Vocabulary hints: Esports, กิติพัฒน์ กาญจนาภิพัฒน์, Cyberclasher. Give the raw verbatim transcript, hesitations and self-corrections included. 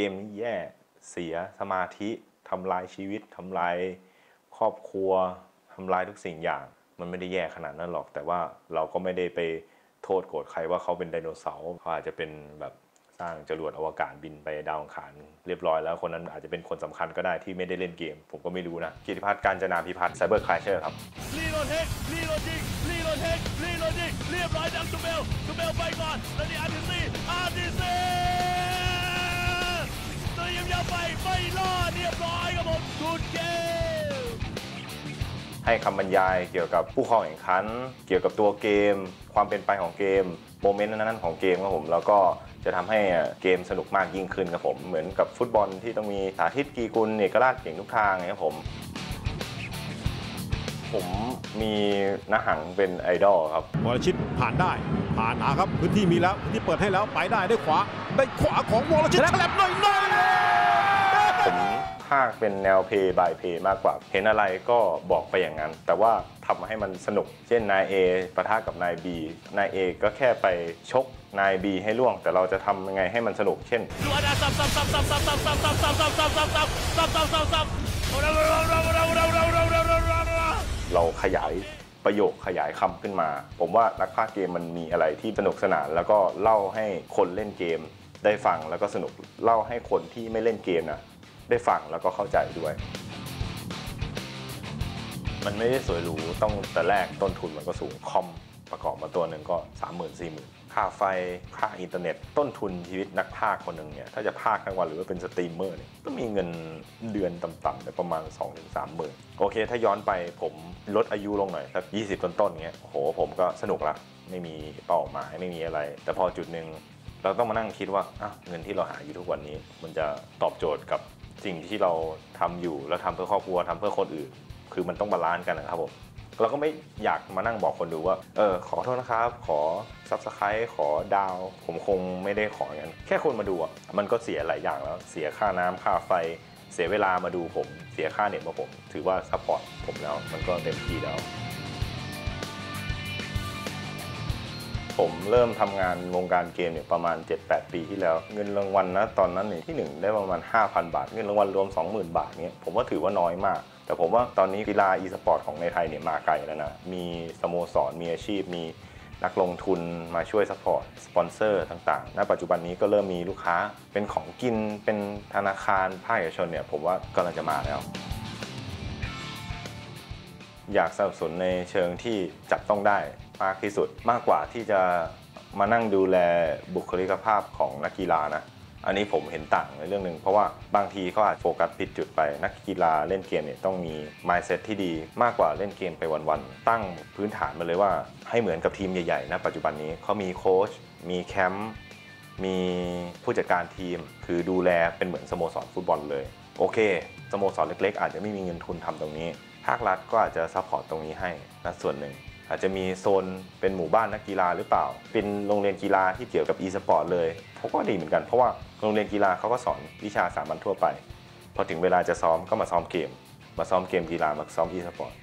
เกมนี้แย่เสียสมาธิทำลายชีวิตทำลายครอบครัวทำลายทุกสิ่งอย่างมันไม่ได้แย่ขนาดนั้นหรอกแต่ว่าเราก็ไม่ได้ไปโทษโกรธใครว่าเขาเป็นไดโนเสาร์เขาอาจจะเป็นแบบสร้างจรวดอวกาศบินไปดาวอังคารเรียบร้อยแล้วคนนั้นอาจจะเป็นคนสำคัญก็ได้ที่ไม่ได้เล่นเกมผมก็ไม่รู้นะกิติพัฒน์ กาญจนาภิพัฒน์ Cyberclasher ครับรีโหลดเฮดรีโหลดยิงรีโหลดเฮดรีโหลดยิงเรียบร้อยดังตูเบลตูเบลไปก่อนแล้วนี่อาร์ติซีอาร์ติซีตัวยิงยาวไปไม่รอดเรียบร้อยครับผมสุดเกมให้คำบรรยายเกี่ยวกับผู้เข้าแข่งขันเกี่ยวกับตัวเกมความเป็นไปของเกมโมเมนต์นั้นๆของเกมครับผมแล้วก็จะทำให้เกมสนุกมากยิ่งขึ้นครับผมเหมือนกับฟุตบอลที่ต้องมีสาธิตกีกุลเอกราชเก่งทุกทางครับผมผมมีนหังเป็นไอดอลครับวรชิตผ่านได้ผ่านหาครับพื้นที่มีแล้วที่เปิดให้แล้วไปได้ได้ขวาได้ขวาของวรชิตแฉลบหน่อยหน่อยผมภาคเป็นแนวเพย์บายเพย์มากกว่าเห็นอะไรก็บอกไปอย่างนั้นแต่ว่าทำให้มันสนุกเช่นนาย A ปะทะกับนาย B นาย A ก็แค่ไปชกนาย B ให้ล่วงแต่เราจะทำยังไงให้มันสนุกเช่นดูอาดาซับซับซับซับซับซับซับซับซับซับซับซับซับซับซับซับซับเราขยายประโยคขยายคำขึ้นมาผมว่านักพากย์เกมมันมีอะไรที่สนุกสนานแล้วก็เล่าให้คนเล่นเกมได้ฟังแล้วก็สนุกเล่าให้คนที่ไม่เล่นเกมนะได้ฟังแล้วก็เข้าใจด้วยมันไม่ได้สวยหรูต้องแต่แรกต้นทุนมันก็สูงคอมประกอบมาตัวหนึ่งก็ สามหมื่น สี่หมื่น ค่าไฟค่าอินเทอร์เน็ตต้นทุนชีวิตนักพากย์คนหนึ่งเนี่ยถ้าจะพากย์ทั้งวันหรือว่าเป็นสตรีมเมอร์เนี่ยต้องมีเงินเดือนต่ำๆแต่ประมาณ สองถึงสามหมื่น โอเคถ้าย้อนไปผมลดอายุลงหน่อยสักยี่สิบต้นๆเงี้ยโหผมก็สนุกละไม่มีเป้าหมายไม่มีอะไรแต่พอจุดหนึ่งเราต้องมานั่งคิดว่าเงินที่เราหาอยู่ทุกวันนี้มันจะตอบโจทย์กับสิ่งที่เราทำอยู่แล้วทำเพื่อครอบครัวทำเพื่อคนอื่นคือมันต้องบาลานซ์กันนะครับผมเราก็ไม่อยากมานั่งบอกคนดูว่าเออขอโทษนะครับขอซับสไครต์ขอดาวผมคงไม่ได้ขออย่างนั้นแค่คนมาดูอ่ะมันก็เสียหลายอย่างแล้วเสียค่าน้ำค่าไฟเสียเวลามาดูผมเสียค่าเน็ตมาผมถือว่าซัพพอร์ตผมแล้วมันก็เต็มที่แล้วผมเริ่มทำงานวงการเกมเนี่ยประมาณ เจ็ดแปด ปีที่แล้วเงินรางวัลนะตอนนั้นเนี่ยที่หนึ่งได้ประมาณ ห้าพัน บาทเงินรางวัลรวม สองหมื่น บาทเนี่ยผมว่าถือว่าน้อยมากแต่ผมว่าตอนนี้กีฬา อีสปอร์ต ของในไทยเนี่ยมาไกลแล้วนะมีสโมสรมีอาชีพมีนักลงทุนมาช่วยซัพพอร์ตสปอนเซอร์ต่างๆณปัจจุบันนี้ก็เริ่มมีลูกค้าเป็นของกินเป็นธนาคารภาคเอกชนเนี่ยผมว่ากำลังจะมาแล้วอยากสนับสนุนในเชิงที่จับต้องได้มากที่สุดมากกว่าที่จะมานั่งดูแลบุคลิกภาพของนักกีฬานะอันนี้ผมเห็นต่างในเรื่องหนึ่งเพราะว่าบางทีเขาอาจโฟกัสผิดจุดไปนักกีฬาเล่นเกมเนี่ยต้องมี มายด์เซ็ต ที่ดีมากกว่าเล่นเกมไปวันๆตั้งพื้นฐานมาเลยว่าให้เหมือนกับทีมใหญ่ๆนะปัจจุบันนี้เขามีโค้ชมีแคมป์มีผู้จัดการทีมคือดูแลเป็นเหมือนสโมสรฟุตบอลเลยโอเคสโมสรเล็กๆอาจจะไม่มีเงินทุนทำตรงนี้ภาครัฐก็อาจจะซัพพอร์ตตรงนี้ให้นะส่วนหนึ่งอาจจะมีโซนเป็นหมู่บ้านนักกีฬาหรือเปล่าเป็นโรงเรียนกีฬาที่เกี่ยวกับ อีสปอร์ต เลยเขาก็ดีเหมือนกันเพราะว่าโรงเรียนกีฬาเขาก็สอนวิชาสามัญทั่วไปพอถึงเวลาจะซ้อมก็มาซ้อมเกมมาซ้อมเกมกีฬามาซ้อม อีสปอร์ต